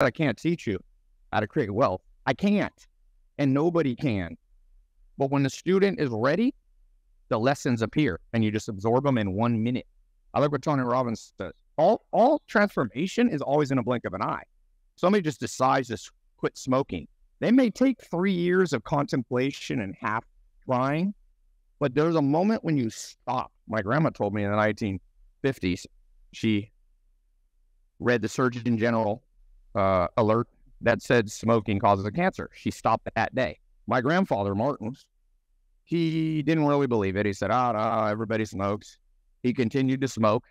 I can't teach you how to create wealth. I can't, and nobody can. But when the student is ready, the lessons appear, and you just absorb them in 1 minute. I like what Tony Robbins says. All transformation is always in a blink of an eye. Somebody just decides to quit smoking. They may take 3 years of contemplation and half trying, but there's a moment when you stop. My grandma told me in the 1950s, she read the Surgeon General alert that said smoking causes cancer. She stopped that day. My grandfather, Martin, he didn't really believe it. He said, no, everybody smokes. He continued to smoke,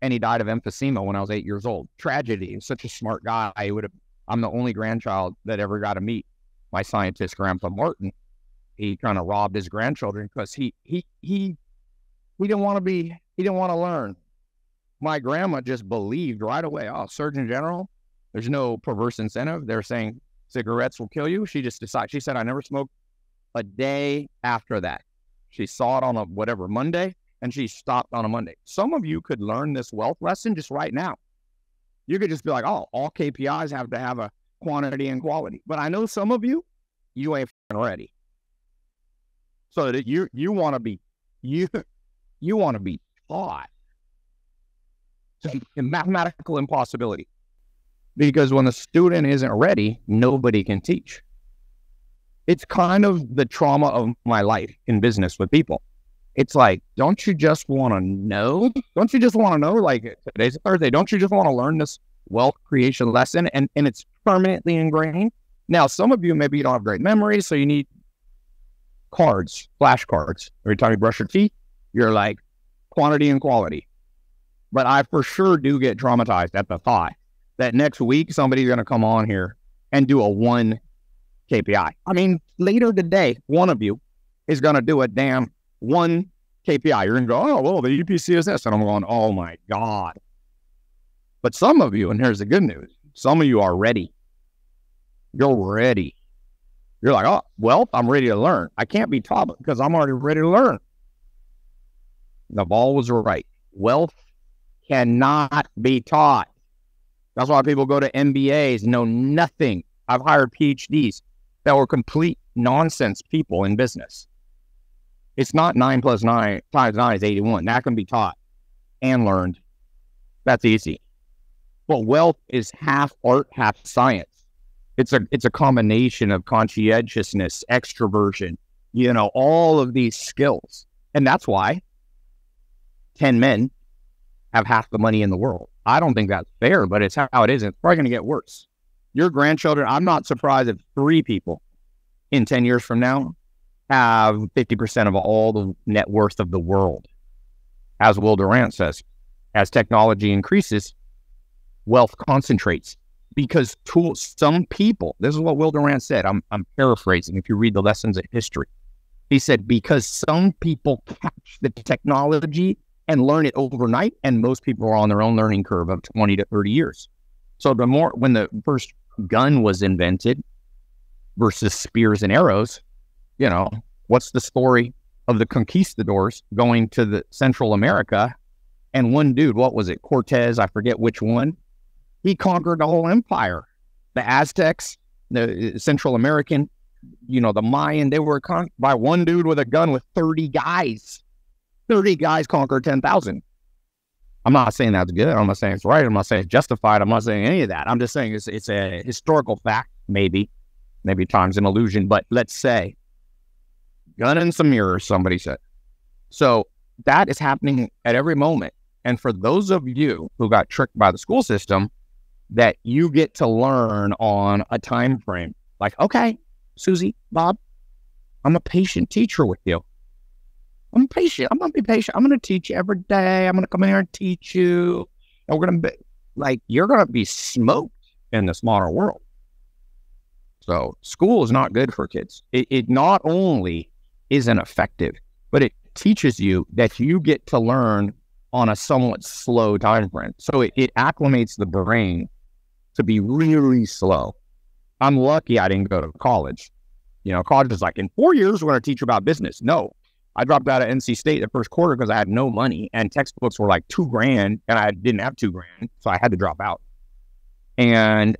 and he died of emphysema when I was 8 years old. Tragedy. He was such a smart guy. I'm the only grandchild that ever got to meet my scientist grandpa Martin. He kind of robbed his grandchildren because he didn't want to be, he didn't want to learn. My grandma just believed right away, oh, Surgeon General, there's no perverse incentive. They're saying cigarettes will kill you. She just decided, she said, I never smoked a day after that. She saw it on a whatever Monday, and she stopped on a Monday. Some of you could learn this wealth lesson just right now. You could just be like, oh, all KPIs have to have a quantity and quality. But I know some of you, you ain't ready. So that you want to be, you want to be taught a mathematical impossibility. Because when the student isn't ready, nobody can teach. It's kind of the trauma of my life in business with people. It's like, don't you just want to know? Don't you just want to know? Like, today's Thursday. Don't you just want to learn this wealth creation lesson? And it's permanently ingrained. Now, some of you, maybe you don't have great memories, so you need cards, flashcards. Every time you brush your teeth, you're like, quantity and quality. But I for sure do get traumatized at the thought that next week, somebody's going to come on here and do a one KPI. I mean, later today, one of you is going to do a damn one KPI. You're going to go, oh, well, the UPC is this. And I'm going, oh my God. But some of you, and here's the good news, some of you are ready. You're ready. You're like, oh, well, I'm ready to learn. I can't be taught because I'm already ready to learn. Naval was right. Wealth cannot be taught. That's why people go to MBAs, know nothing. I've hired PhDs that were complete nonsense people in business. It's not 9 + 9 × 9 is 81. That can be taught and learned. That's easy. But wealth is half art, half science. It's a combination of conscientiousness, extroversion, you know, all of these skills. And that's why 10 men have half the money in the world. I don't think that's fair, but it's how it is. It's probably going to get worse. Your grandchildren, I'm not surprised if 3 people in 10 years from now have 50% of all the net worth of the world. As Will Durant says, as technology increases, wealth concentrates because some people, this is what Will Durant said. I'm paraphrasing if you read the lessons of history. He said, because some people catch the technology and learn it overnight, and most people are on their own learning curve of 20 to 30 years. So the more, when the first gun was invented versus spears and arrows, you know, what's the story of the conquistadors going to the Central America? And one dude, what was it? Cortez, I forget which one. He conquered the whole empire. The Aztecs, the Central American, you know, the Mayan, they were by one dude with a gun with 30 guys. 30 guys conquer 10,000. I'm not saying that's good. I'm not saying it's right. I'm not saying it's justified. I'm not saying any of that. I'm just saying it's a historical fact, maybe. Maybe time's an illusion, but let's say gun and some mirrors, somebody said. So that is happening at every moment. And for those of you who got tricked by the school system, that you get to learn on a time frame. Like, okay, Susie, Bob, I'm a patient teacher with you. I'm patient. I'm going to be patient. I'm going to teach you every day. I'm going to come in here and teach you. And we're going to be like, you're going to be smoked in this modern world. So school is not good for kids. It not only isn't effective, but it teaches you that you get to learn on a somewhat slow time frame. So it acclimates the brain to be really slow. I'm lucky I didn't go to college. You know, college is like, in 4 years, we're going to teach you about business. No. I dropped out of NC State the first quarter because I had no money and textbooks were like $2,000 and I didn't have $2,000. So I had to drop out. And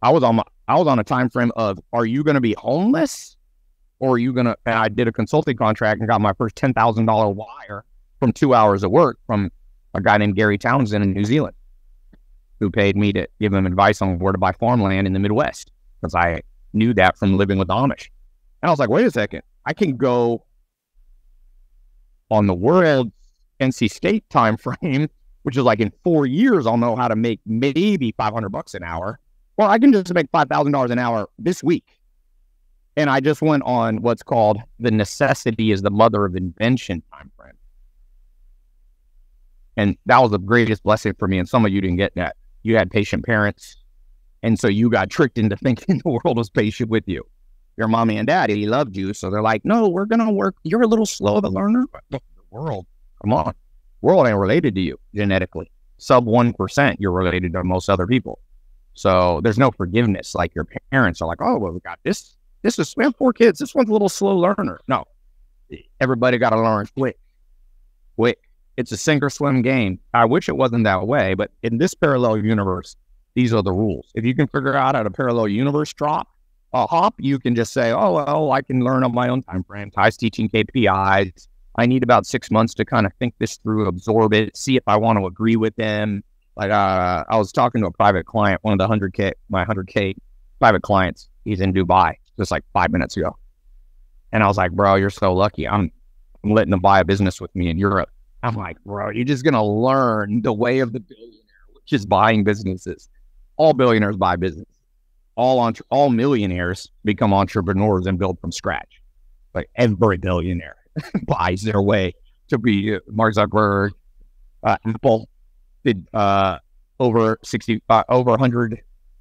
I was on a time frame of, are you going to be homeless, or are you going to? And I did a consulting contract and got my first $10,000 wire from 2 hours of work from a guy named Gary Townsend in New Zealand, who paid me to give him advice on where to buy farmland in the Midwest, because I knew that from living with Amish. And I was like, wait a second, I can go on the world NC State time frame, which is like in 4 years, I'll know how to make maybe $500 an hour. Well, I can just make $5,000 an hour this week. And I just went on what's called the necessity is the mother of invention time frame. And that was the greatest blessing for me. And some of you didn't get that. You had patient parents. And so you got tricked into thinking the world was patient with you. Your mommy and daddy loved you. So they're like, no, we're going to work. You're a little slow of a learner. The world, come on. World ain't related to you genetically. Sub 1%, you're related to most other people. So there's no forgiveness. Like your parents are like, oh, well, we got this. We have 4 kids. This one's a little slow learner. No, everybody got to learn quick. It's a sink or swim game. I wish it wasn't that way, but in this parallel universe, these are the rules. If you can figure out how to parallel universe hop, you can just say, oh, well, I can learn on my own time frame. Ty's teaching KPIs. I need about 6 months to kind of think this through, absorb it, see if I want to agree with them. Like I was talking to a private client, one of the 100K private clients. He's in Dubai just like 5 minutes ago. And I was like, bro, you're so lucky. I'm letting him buy a business with me in Europe. I'm like, bro, you're just going to learn the way of the billionaire, which is buying businesses. All billionaires buy business. All millionaires become entrepreneurs and build from scratch. Like every billionaire buys their way to be Mark Zuckerberg. Apple did over 100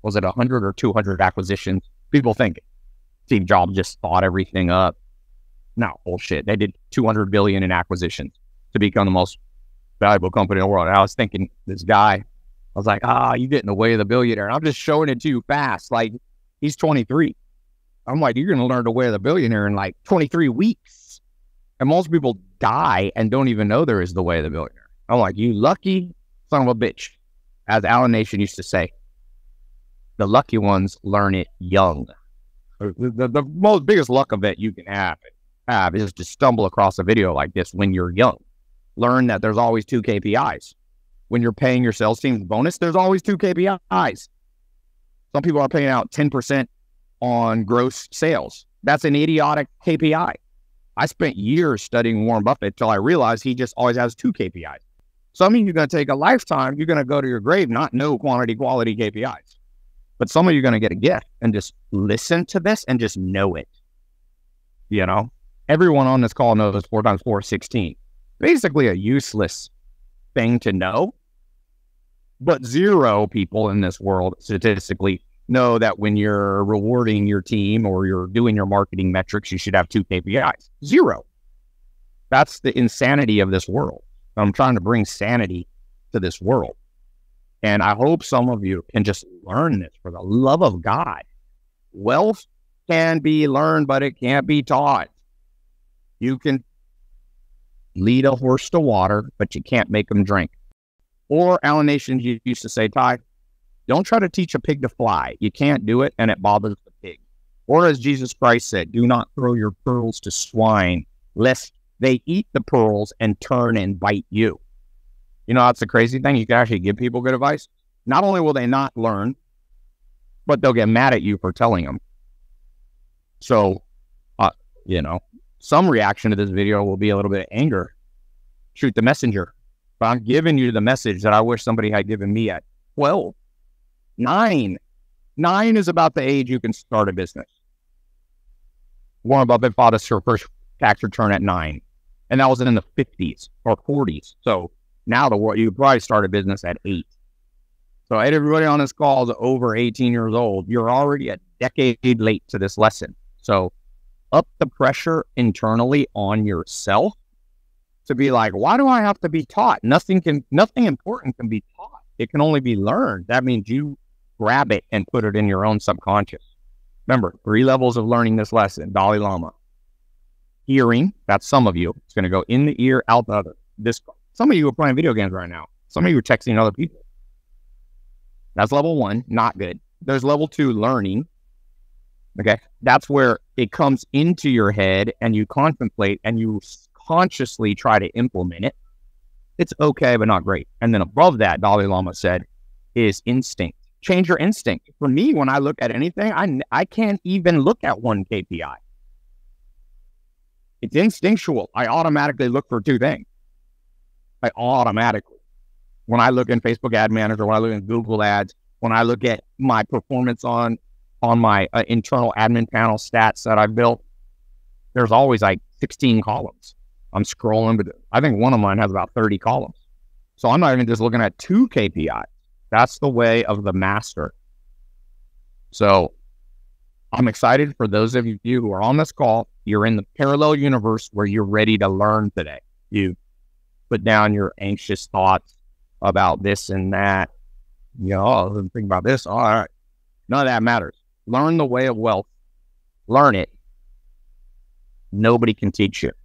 or 200 acquisitions. People think Steve Jobs just bought everything up. No, bullshit. They did $200 billion in acquisitions to become the most valuable company in the world. And I was thinking, this guy, I was like, you get in the way of the billionaire. And I'm just showing it to you fast. Like, he's 23. I'm like, you're going to learn the way of the billionaire in like 23 weeks. And most people die and don't even know there is the way of the billionaire. I'm like, you lucky son of a bitch. As Alan Nation used to say, the lucky ones learn it young. The most biggest luck event you can have is to stumble across a video like this when you're young. Learn that there's always 2 KPIs. When you're paying your sales team's bonus, there's always 2 KPIs. Some people are paying out 10% on gross sales. That's an idiotic KPI. I spent years studying Warren Buffett till I realized he just always has 2 KPIs. Some of you are going to take a lifetime. You're going to go to your grave, not know quantity, quality KPIs. But some of you are going to get a gift and just listen to this and just know it. You know, everyone on this call knows 4 times 4 is 16. Basically a useless thing to know, but 0 people in this world statistically know that when you're rewarding your team or you're doing your marketing metrics, you should have 2 KPIs. 0. That's the insanity of this world. I'm trying to bring sanity to this world. And I hope some of you can just learn this for the love of God. Wealth can be learned, but it can't be taught. You can lead a horse to water, but you can't make them drink. Or Alan Nation used to say, Ty, don't try to teach a pig to fly. You can't do it, and it bothers the pig. Or as Jesus Christ said, do not throw your pearls to swine, lest they eat the pearls and turn and bite you. You know, that's the crazy thing. You can actually give people good advice. Not only will they not learn, but they'll get mad at you for telling them. So, you know, some reaction to this video will be a little bit of anger. Shoot the messenger. But I'm giving you the message that I wish somebody had given me at 12. 9. 9 is about the age you can start a business. Warren Buffett filed his first tax return at 9. And that was in the 50s or 40s. So now the world, you probably start a business at 8. So everybody on this call is over 18 years old. You're already a decade late to this lesson. So up the pressure internally on yourself to be like, why do I have to be taught? Nothing important can be taught. It can only be learned. That means you grab it and put it in your own subconscious. Remember, 3 levels of learning this lesson. Dalai Lama. Hearing, that's some of you. It's going to go in the ear, out the other. Some of you are playing video games right now. Some of you are texting other people. That's level one, not good. There's level two, learning. Okay. That's where it comes into your head and you contemplate and you consciously try to implement it. It's okay, but not great. And then above that, Dalai Lama said, is instinct. Change your instinct. For me, when I look at anything, I can't even look at one KPI. It's instinctual. I automatically look for two things. I automatically. When I look in Facebook Ad Manager, when I look in Google Ads, when I look at my performance on my internal admin panel stats that I built, there's always like 16 columns. I'm scrolling, but I think one of mine has about 30 columns. So I'm not even just looking at two KPIs. That's the way of the master. So I'm excited for those of you who are on this call. You're in the parallel universe where you're ready to learn today. You put down your anxious thoughts about this and that. You know, oh, I didn't think about this. All right. None of that matters. Learn the way of wealth. Learn it. Nobody can teach you.